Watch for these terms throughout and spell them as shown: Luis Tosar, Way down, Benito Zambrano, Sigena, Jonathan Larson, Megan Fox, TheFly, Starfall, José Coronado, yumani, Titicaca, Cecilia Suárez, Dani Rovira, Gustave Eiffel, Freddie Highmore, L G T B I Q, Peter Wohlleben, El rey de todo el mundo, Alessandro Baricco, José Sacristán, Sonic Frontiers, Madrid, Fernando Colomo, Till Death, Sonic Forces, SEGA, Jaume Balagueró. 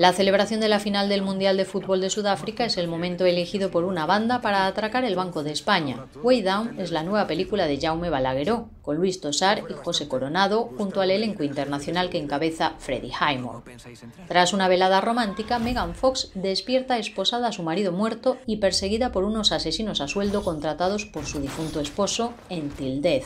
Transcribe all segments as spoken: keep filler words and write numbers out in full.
La celebración de la final del Mundial de Fútbol de Sudáfrica es el momento elegido por una banda para atracar el Banco de España. Way Down es la nueva película de Jaume Balagueró, con Luis Tosar y José Coronado, junto al elenco internacional que encabeza Freddie Highmore. Tras una velada romántica, Megan Fox despierta esposada a su marido muerto y perseguida por unos asesinos a sueldo contratados por su difunto esposo en Till Death.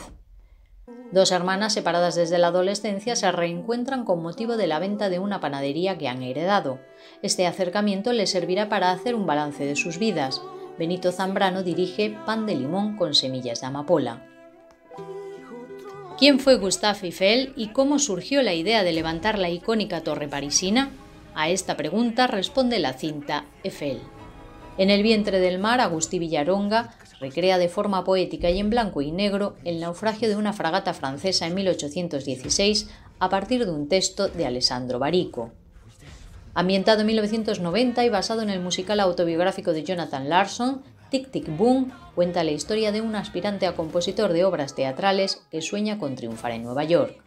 Dos hermanas separadas desde la adolescencia se reencuentran con motivo de la venta de una panadería que han heredado. Este acercamiento les servirá para hacer un balance de sus vidas. Benito Zambrano dirige Pan de limón con semillas de amapola. ¿Quién fue Gustave Eiffel y cómo surgió la idea de levantar la icónica torre parisina? A esta pregunta responde la cinta Eiffel. En el vientre del mar, Agustín Villaronga recrea de forma poética y en blanco y negro el naufragio de una fragata francesa en mil ochocientos dieciséis a partir de un texto de Alessandro Baricco. Ambientado en mil novecientos noventa y basado en el musical autobiográfico de Jonathan Larson, Tic Tic Boom cuenta la historia de un aspirante a compositor de obras teatrales que sueña con triunfar en Nueva York.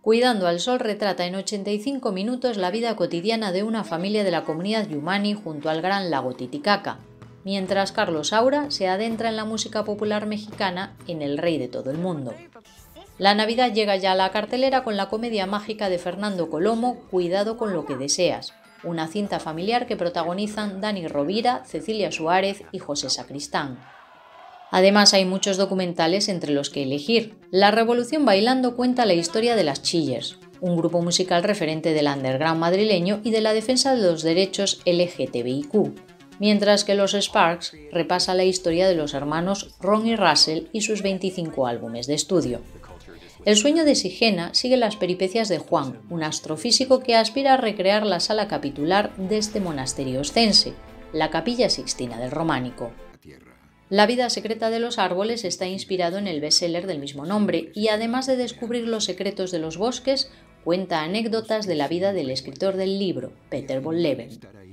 Cuidando al Sol retrata en ochenta y cinco minutos la vida cotidiana de una familia de la comunidad yumani junto al gran lago Titicaca, mientras Carlos Saura se adentra en la música popular mexicana en El rey de todo el mundo. La Navidad llega ya a la cartelera con la comedia mágica de Fernando Colomo, Cuidado con lo que deseas, una cinta familiar que protagonizan Dani Rovira, Cecilia Suárez y José Sacristán. Además hay muchos documentales entre los que elegir. La Revolución Bailando cuenta la historia de las Chillers, un grupo musical referente del underground madrileño y de la defensa de los derechos L G T B I Q, mientras que Los Sparks repasa la historia de los hermanos Ron y Russell y sus veinticinco álbumes de estudio. El sueño de Sigena sigue las peripecias de Juan, un astrofísico que aspira a recrear la sala capitular de este monasterio oscense, la Capilla Sixtina del Románico. La vida secreta de los árboles está inspirado en el bestseller del mismo nombre y, además de descubrir los secretos de los bosques, cuenta anécdotas de la vida del escritor del libro, Peter Wohlleben.